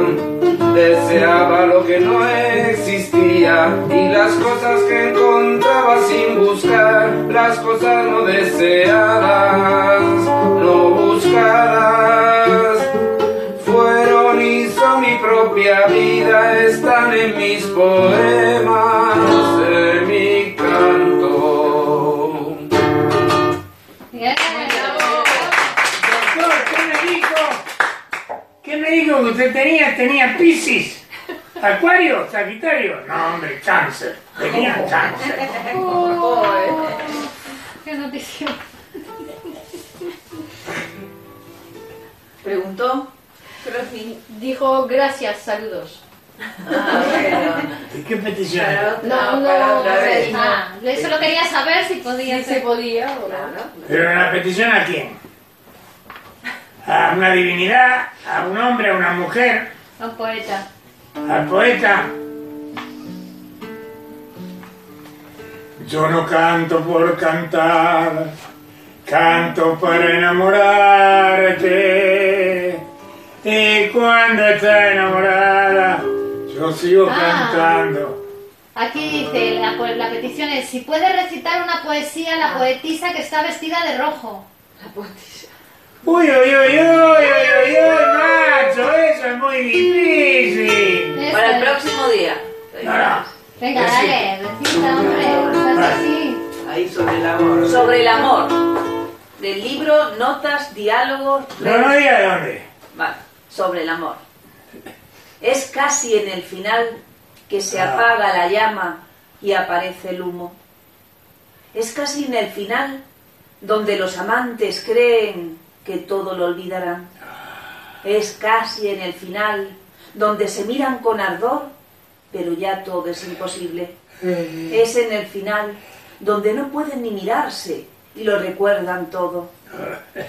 deseaba lo que no existía, y las cosas que encontraba sin buscar, las cosas no deseadas, no buscadas, fueron y son mi propia vida, están en mis poemas, en mi canto. Bien, bravo. Doctor, que usted tenía, tenía Piscis, Acuario, Sagitario. No, hombre, Cáncer. Tenía Cáncer. Oh, ¡qué noticia! Preguntó. Dijo gracias, saludos. Ah, bueno. ¿Qué petición? No, no, no, vez, no. Ah, yo solo quería saber si podía, si se podía o no. Pero la petición ¿a quién? A una divinidad, a un hombre, a una mujer. A un poeta. Al poeta. Yo no canto por cantar, canto para enamorarte. Y cuando está enamorada, yo sigo ah, cantando. Aquí dice, la, la petición es, si puede recitar una poesía, la poetisa que está vestida de rojo. La poetisa. Uy, uy, uy, uy, uy, uy, uy, macho, eso es muy difícil. Eso. Para el próximo día. No, no. Venga, recita. Dale, recita, hombre, vale. Así. Ahí sobre el amor. Sobre el amor. Del libro, notas, diálogos... No, no diga de dónde. Vale, sobre el amor. Es casi en el final que se apaga la llama y aparece el humo. Es casi en el final donde los amantes creen que todo lo olvidarán. Es casi en el final donde se miran con ardor, pero ya todo es imposible. Es en el final donde no pueden ni mirarse y lo recuerdan todo.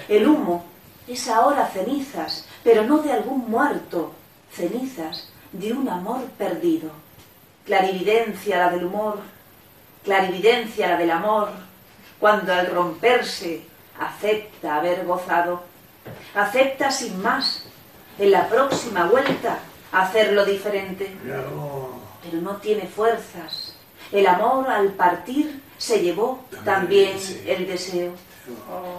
El humo es ahora cenizas, pero no de algún muerto, cenizas de un amor perdido. Clarividencia la del humor, clarividencia la del amor, cuando al romperse acepta haber gozado, acepta sin más, en la próxima vuelta, hacerlo diferente. Pero no tiene fuerzas. El amor al partir se llevó también el deseo.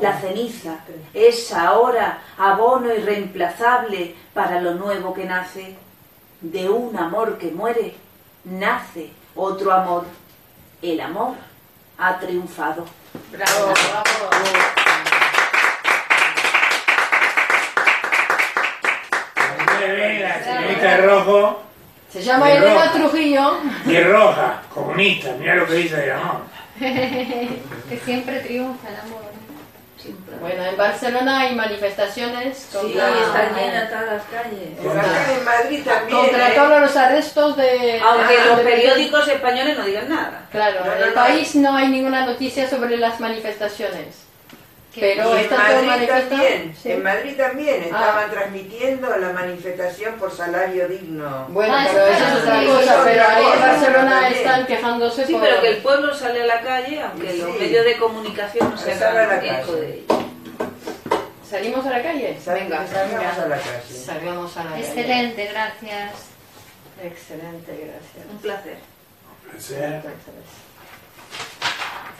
La ceniza es ahora abono irreemplazable para lo nuevo que nace. De un amor que muere, nace otro amor. El amor ha triunfado. ¡Bravo, bravo, bravo! La señorita Rojo. Se llama Elima Trujillo. Y Roja, comunista, mira lo que dice de amor. Que siempre triunfa el amor. Siempre. Bueno, en Barcelona hay manifestaciones contra... Sí, están llenas todas las calles. Por acá en Madrid también. Contra todos los arrestos de... Aunque ah, los de... periódicos españoles no digan nada. Claro, no, no, en el no, país no hay ninguna noticia sobre las manifestaciones. Pero en Madrid, también, sí. en Madrid también estaban ah. transmitiendo la manifestación por salario digno. Bueno, ah, pero eso es otra cosa, pero ahí en Barcelona también están quejándose. Sí, por... pero que el pueblo sale a la calle, aunque sí. los medios de comunicación no se hagan eco de ello. ¿Salimos a la calle? Sal venga, salgamos a la calle. Salgamos a la calle. Excelente, gracias. Excelente, gracias. Un placer. Un placer.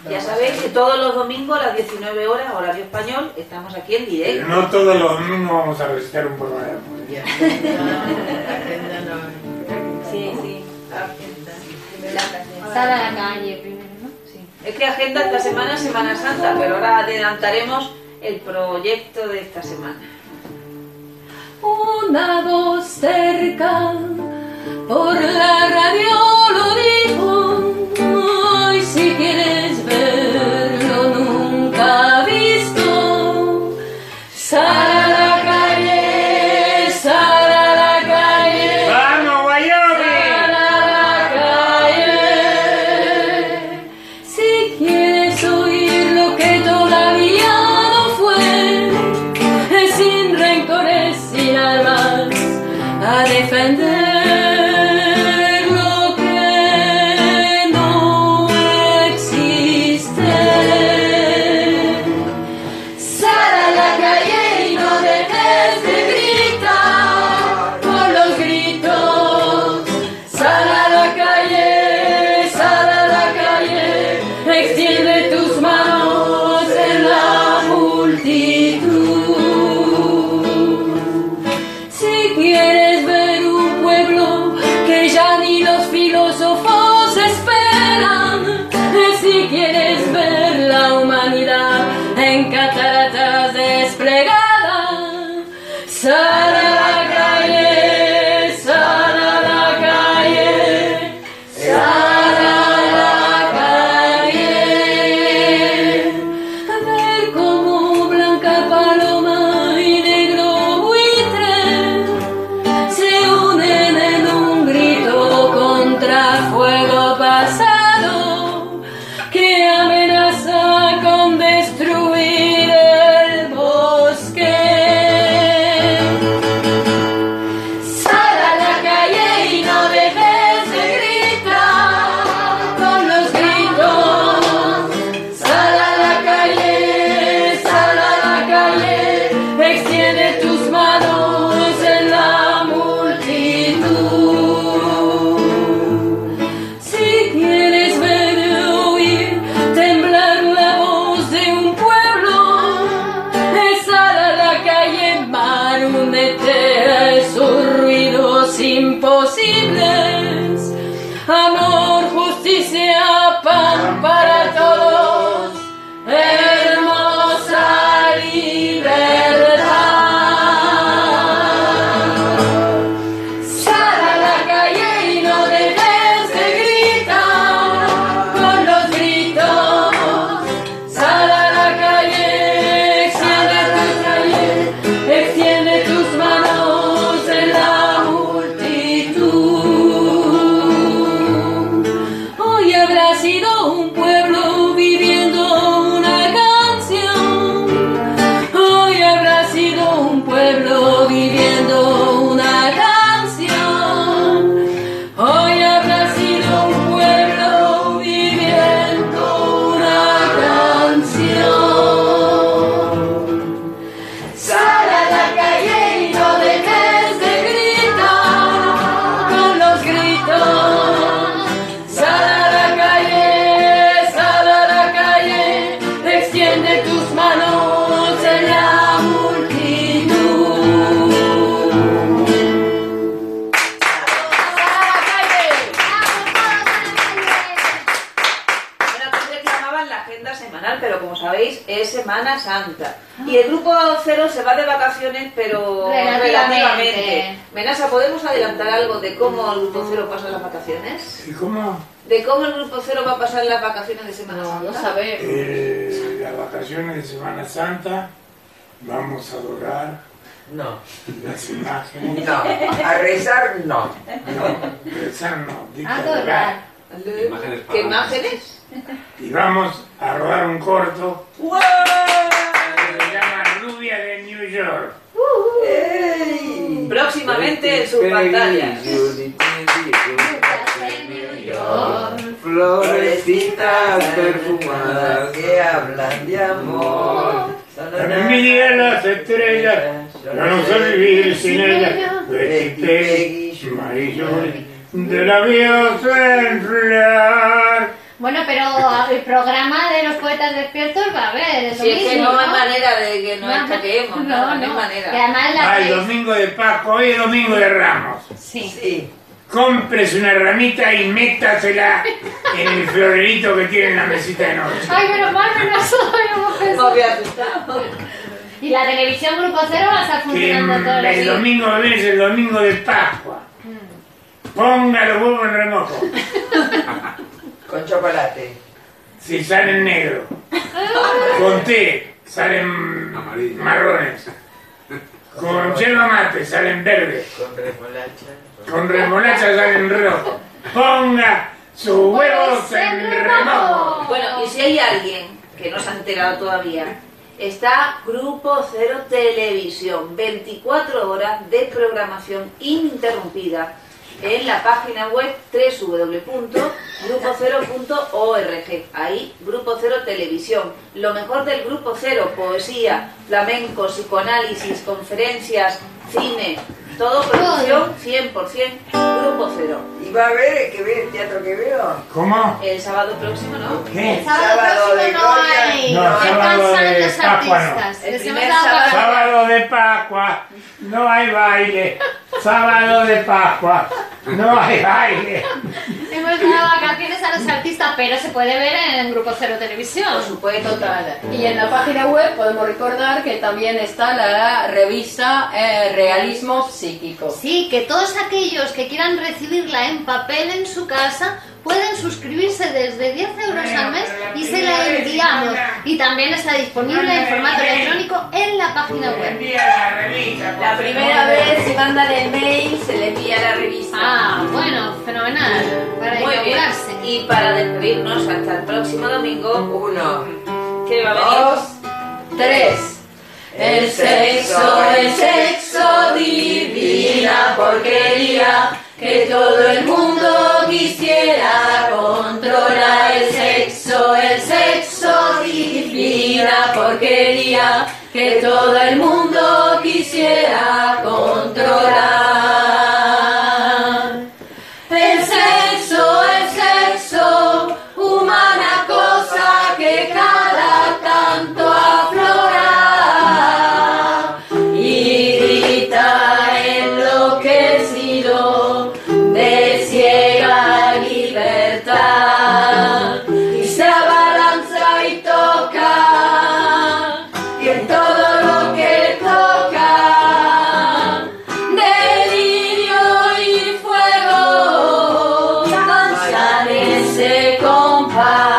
Ya sabéis que todos los domingos a las diecinueve horas, horario español, estamos aquí en directo. Pero no todos los domingos vamos a recitar un programa. Ya. No, no. Sí, sí. Sal a la calle primero, ¿no? Sí. Es que agenda esta semana, Semana Santa, pero ahora adelantaremos el proyecto de esta semana. Una voz cerca, por la radio lo dijo. Si quieres verlo nunca visto, sal a la calle, sal a la calle. ¡Vamos, Wyoming! Sal a la calle. Si quieres oír lo que todavía no fue, sin rencores, sin armas, a defender lo que fuego pasado que amenaza con destruir el bosque. Sal a la calle y no dejes de gritar con los gritos. Sal a la calle, sal a la calle, extiende tus manos en la multitud. Imposibles, amor, justicia, pan para todos, hermosa libertad. Sal a la calle y no dejes de gritar con los gritos. Sal a la calle, extiende tu calle, extiende tus manos en la Semana Santa. Y el Grupo Cero se va de vacaciones, pero relativamente. relativamente. Menassa, ¿podemos adelantar algo de cómo el Grupo Cero pasa las vacaciones? ¿Y cómo? ¿De cómo el Grupo Cero va a pasar las vacaciones de Semana Santa? No sabemos. Eh, las vacaciones de Semana Santa vamos a adorar no. las imágenes. No, a rezar no. No, rezar no. A adorar. ¿Qué imágenes? ¿Qué imágenes? Y vamos a rodar un corto ¡wow! que se llama Rubia de New York. Uh-huh. hey. Próximamente en sus pantallas. Florecitas perfumadas que hablan de amor. En mi día las estrellas, ya no sé vivir sin ellas. Vestite, amarillo, de labios en flor. Bueno, pero el programa de los Poetas Despiertos va a haber. Si es que no hay manera de que nos escaquemos, no, no hay manera. Que además la ah, el domingo de Pascua, hoy es domingo de Ramos. Sí. sí. Compres una ramita y métasela en el florerito que tiene en la mesita de noche. Ay, pero bueno, nosotros hemos pensado. Me voy asustado. Y la televisión Grupo Cero va a estar funcionando todo el día. El domingo de hoy es el domingo de Pascua. Ponga los huevos en remojo. Con chocolate. Si salen negro. Con té salen amarillo. Marrones. Con yerba mate salen verdes. Con remolacha. Con remolacha salen rojo. Ponga sus huevos en remojo. Bueno, y si hay alguien que no se ha enterado todavía, está Grupo Cero Televisión. veinticuatro horas de programación ininterrumpida. En la página web doble u doble u doble u punto grupo cero punto org. Ahí, Grupo Cero Televisión. Lo mejor del Grupo Cero, poesía, flamenco, psicoanálisis, conferencias, cine, todo producción cien por cien Grupo Cero. ¿Y va a haber que ver el teatro que veo? ¿Cómo? El sábado próximo, ¿no? ¿Qué? El sábado, sábado próximo no hay. No, descansan los artistas. El primer sábado. Sábado de Pascua, no hay baile. Sábado de Pascua, no hay baile. Hemos dado vacaciones a los artistas, pero se puede ver en el Grupo Cero Televisión. Por supuesto, total. Y en la página web podemos recordar que también está la revista eh, Realismo Psíquico. Sí, que todos aquellos que quieran recibirla en papel en su casa pueden suscribirse desde diez euros al mes y se la enviamos. Y también está disponible en formato electrónico en la página web. La primera vez se manda el mail, se le envía la revista. Ah, bueno, fenomenal. Para inaugurarse. Y para despedirnos hasta el próximo domingo, uno, que va dos, tres. El sexo, el sexo, divina porquería, que todo el mundo quisiera controlar. El sexo, el sexo, divina porquería, que todo el mundo quisiera controlar. El sexo, el sexo, humana cosa que cada tanto aflora y grita enloquecido de ciega libertad. Y se abalanza y toca, y en todo lo que toca, delirio y fuego, danzan ese compás.